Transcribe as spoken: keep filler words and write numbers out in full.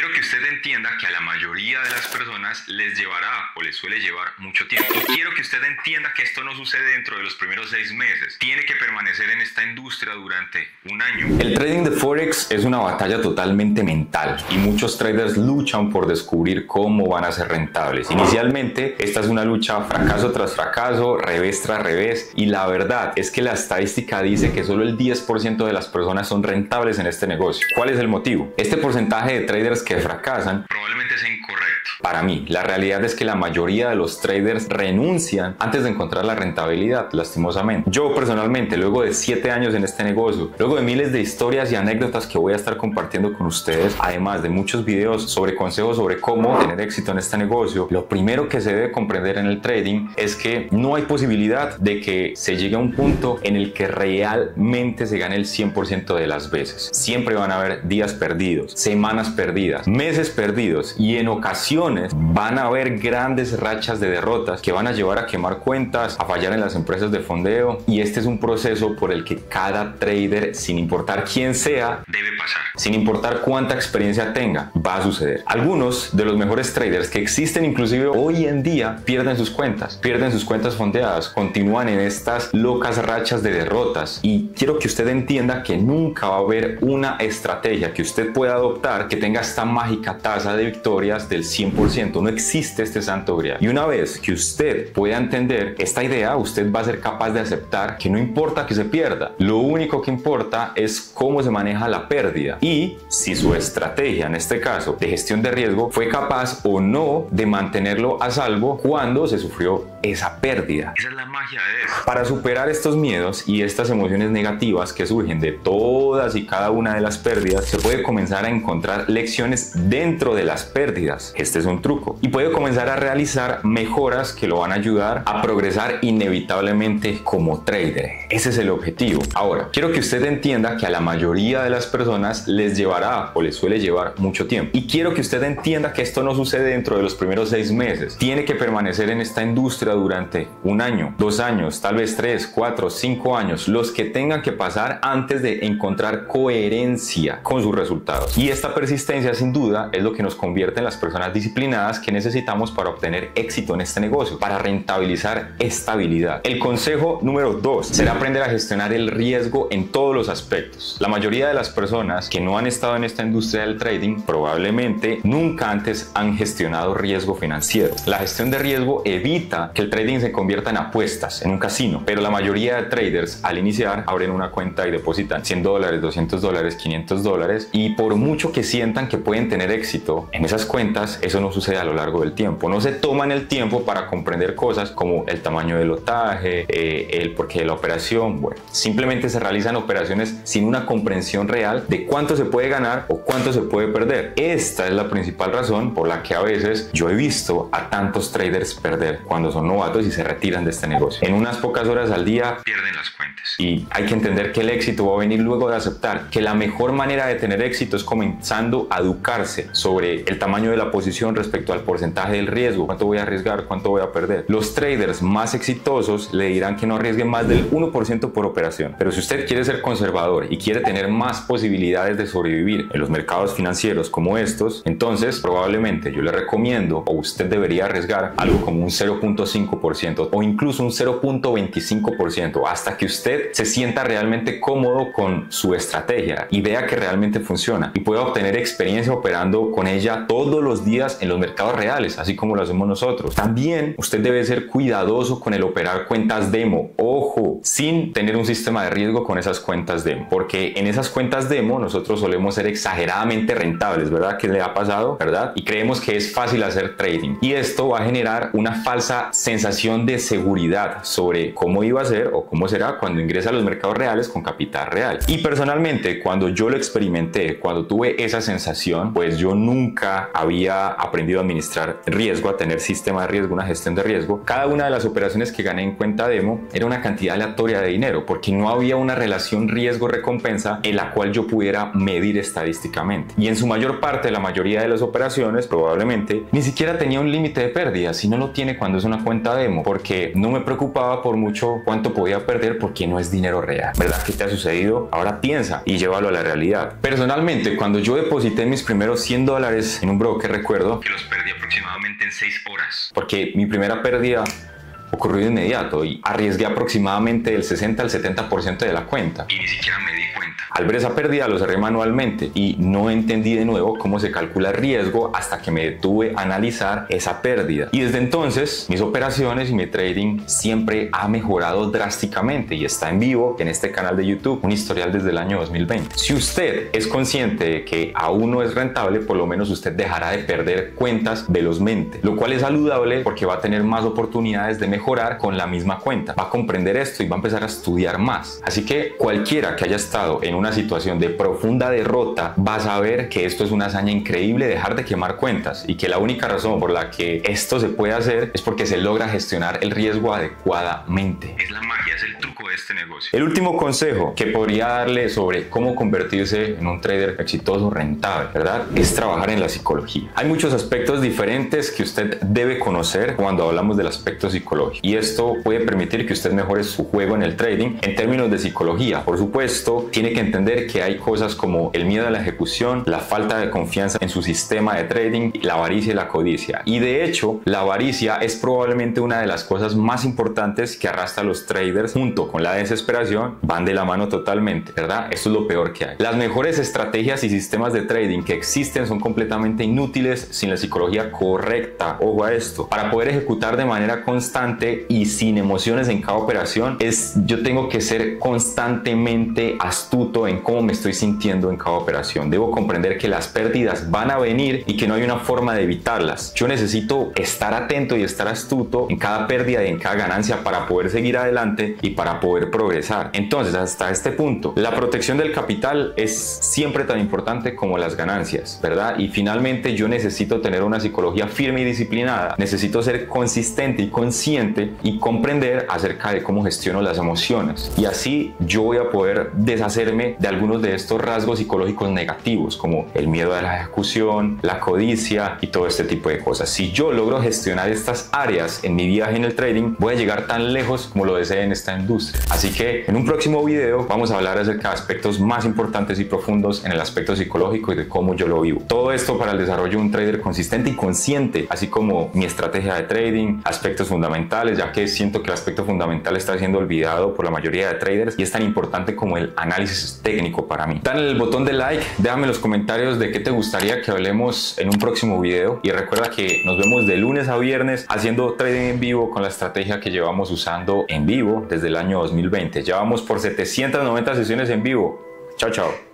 Quiero que usted entienda que a la mayoría de las personas les llevará o les suele llevar mucho tiempo. Quiero que usted entienda que esto no sucede dentro de los primeros seis meses. Tiene que permanecer en esta industria durante un año. El trading de Forex es una batalla totalmente mental y muchos traders luchan por descubrir cómo van a ser rentables. Inicialmente, esta es una lucha fracaso tras fracaso, revés tras revés, y la verdad es que la estadística dice que solo el diez por ciento de las personas son rentables en este negocio. ¿Cuál es el motivo? Este porcentaje de traders que fracasan probablemente es incorrecto. Para mí, la realidad es que la mayoría de los traders renuncian antes de encontrar la rentabilidad, lastimosamente. Yo personalmente, luego de siete años en este negocio, luego de miles de historias y anécdotas que voy a estar compartiendo con ustedes, además de muchos videos sobre consejos sobre cómo tener éxito en este negocio, lo primero que se debe comprender en el trading es que no hay posibilidad de que se llegue a un punto en el que realmente se gane el cien por ciento de las veces. Siempre van a haber días perdidos, semanas perdidas, meses perdidos, y en ocasiones van a haber grandes rachas de derrotas que van a llevar a quemar cuentas, a fallar en las empresas de fondeo, y este es un proceso por el que cada trader, sin importar quién sea, debe pasar. Sin importar cuánta experiencia tenga, va a suceder. Algunos de los mejores traders que existen inclusive hoy en día pierden sus cuentas, pierden sus cuentas fondeadas, continúan en estas locas rachas de derrotas, y quiero que usted entienda que nunca va a haber una estrategia que usted pueda adoptar que tenga esta mágica tasa de victorias del cien por ciento. No existe este santo grial. Y una vez que usted pueda entender esta idea, usted va a ser capaz de aceptar que no importa que se pierda, lo único que importa es cómo se maneja la pérdida y si su estrategia, en este caso de gestión de riesgo, fue capaz o no de mantenerlo a salvo cuando se sufrió esa pérdida. Esa es la magia de eso. Para superar estos miedos y estas emociones negativas que surgen de todas y cada una de las pérdidas, se puede comenzar a encontrar lecciones dentro de las pérdidas. Este es un truco, y puede comenzar a realizar mejoras que lo van a ayudar a progresar inevitablemente como trader. Ese es el objetivo. Ahora, quiero que usted entienda que a la mayoría de las personas les llevará o les suele llevar mucho tiempo, y quiero que usted entienda que esto no sucede dentro de los primeros seis meses. Tiene que permanecer en esta industria durante un año, dos años, tal vez tres, cuatro, cinco años, los que tengan que pasar antes de encontrar coherencia con sus resultados. Y esta persistencia sin duda es lo que nos convierte en las personas disciplinadas que necesitamos para obtener éxito en este negocio, para rentabilizar estabilidad. El consejo número dos será aprender a gestionar el riesgo en todos los aspectos. La mayoría de las personas que no han estado en esta industria del trading probablemente nunca antes han gestionado riesgo financiero. La gestión de riesgo evita que el trading se convierta en apuestas, en un casino, pero la mayoría de traders al iniciar abren una cuenta y depositan cien dólares, doscientos dólares, quinientos dólares, y por mucho que sientan que pueden tener éxito en esas cuentas, eso no sucede a lo largo del tiempo. No se toman el tiempo para comprender cosas como el tamaño del lotaje, eh, el porqué de la operación. Bueno, simplemente se realizan operaciones sin una comprensión real de cuánto se puede ganar o cuánto se puede perder. Esta es la principal razón por la que a veces yo he visto a tantos traders perder cuando son novatos y se retiran de este negocio. En unas pocas horas al día pierden las cuentas, y hay que entender que el éxito va a venir luego de aceptar que la mejor manera de tener éxito es comenzando a educarse sobre el tamaño de la posición respecto al porcentaje del riesgo. ¿Cuánto voy a arriesgar? ¿Cuánto voy a perder? Los traders más exitosos le dirán que no arriesguen más del uno por ciento por operación. Pero si usted quiere ser conservador y quiere tener más posibilidades de sobrevivir en los mercados financieros como estos, entonces probablemente yo le recomiendo, o usted debería arriesgar algo como un cero punto cinco por ciento o incluso un cero punto veinticinco por ciento, hasta que usted se sienta realmente cómodo con su estrategia y vea que realmente funciona y pueda obtener experiencia operando con ella todos los días en los mercados reales, así como lo hacemos nosotros. También usted debe ser cuidadoso con el operar cuentas demo. Ojo, sin tener un sistema de riesgo con esas cuentas demo, porque en esas cuentas demo nosotros solemos ser exageradamente rentables, ¿verdad? ¿Qué le ha pasado? ¿Verdad? Y creemos que es fácil hacer trading, y esto va a generar una falsa sensación de seguridad sobre cómo iba a ser o cómo será cuando ingresa a los mercados reales con capital real. Y personalmente, cuando yo lo experimenté, cuando tuve esa sensación, pues yo nunca había aprendido a administrar riesgo, a tener sistema de riesgo, una gestión de riesgo. Cada una de las operaciones que gané en cuenta demo era una cantidad aleatoria de dinero, porque no había una relación riesgo-recompensa en la cual yo pudiera medir estadísticamente. Y en su mayor parte, la mayoría de las operaciones, probablemente, ni siquiera tenía un límite de pérdida, si no lo tiene cuando es una cuenta demo, porque no me preocupaba por mucho cuánto podía perder, porque no es dinero real. ¿Verdad que te ha sucedido? Ahora piensa y llévalo a la realidad. Personalmente, cuando yo deposité mis primeros cien dólares en un broker, recuerdo que los perdí aproximadamente en seis horas, porque mi primera pérdida ocurrió de inmediato y arriesgué aproximadamente del sesenta al setenta por ciento de la cuenta y ni siquiera me di cuenta. Al ver esa pérdida lo cerré manualmente y no entendí de nuevo cómo se calcula el riesgo hasta que me detuve a analizar esa pérdida, y desde entonces mis operaciones y mi trading siempre ha mejorado drásticamente y está en vivo en este canal de YouTube, un historial desde el año dos mil veinte. Si usted es consciente de que aún no es rentable, por lo menos usted dejará de perder cuentas velozmente, lo cual es saludable porque va a tener más oportunidades de mejorar mejorar con la misma cuenta, va a comprender esto y va a empezar a estudiar más. Así que cualquiera que haya estado en una situación de profunda derrota va a saber que esto es una hazaña increíble, dejar de quemar cuentas, y que la única razón por la que esto se puede hacer es porque se logra gestionar el riesgo adecuadamente. Es la magia, es el truco de este negocio. El último consejo que podría darle sobre cómo convertirse en un trader exitoso, rentable, ¿verdad?, es trabajar en la psicología. Hay muchos aspectos diferentes que usted debe conocer cuando hablamos del aspecto psicológico, y esto puede permitir que usted mejore su juego en el trading en términos de psicología. Por supuesto, tiene que entender que hay cosas como el miedo a la ejecución, la falta de confianza en su sistema de trading, la avaricia y la codicia. Y de hecho, la avaricia es probablemente una de las cosas más importantes que arrastra a los traders, junto con la desesperación, van de la mano totalmente, ¿verdad? Esto es lo peor que hay. Las mejores estrategias y sistemas de trading que existen son completamente inútiles sin la psicología correcta. Ojo a esto. Para poder ejecutar de manera constante y sin emociones en cada operación, es yo tengo que ser constantemente astuto en cómo me estoy sintiendo en cada operación. Debo comprender que las pérdidas van a venir y que no hay una forma de evitarlas. Yo necesito estar atento y estar astuto en cada pérdida y en cada ganancia para poder seguir adelante y para poder progresar. Entonces, hasta este punto, la protección del capital es siempre tan importante como las ganancias, ¿verdad? Y finalmente, yo necesito tener una psicología firme y disciplinada. Necesito ser consistente y consciente y comprender acerca de cómo gestiono las emociones, y así yo voy a poder deshacerme de algunos de estos rasgos psicológicos negativos, como el miedo a la ejecución, la codicia y todo este tipo de cosas. Si yo logro gestionar estas áreas en mi viaje en el trading, voy a llegar tan lejos como lo desee en esta industria. Así que en un próximo video vamos a hablar acerca de aspectos más importantes y profundos en el aspecto psicológico y de cómo yo lo vivo. Todo esto para el desarrollo de un trader consistente y consciente, así como mi estrategia de trading, aspectos fundamentales, ya que siento que el aspecto fundamental está siendo olvidado por la mayoría de traders y es tan importante como el análisis técnico para mí. Dale el botón de like, déjame en los comentarios de qué te gustaría que hablemos en un próximo video, y recuerda que nos vemos de lunes a viernes haciendo trading en vivo con la estrategia que llevamos usando en vivo desde el año dos mil veinte. Ya vamos por setecientas noventa sesiones en vivo. Chao, chao.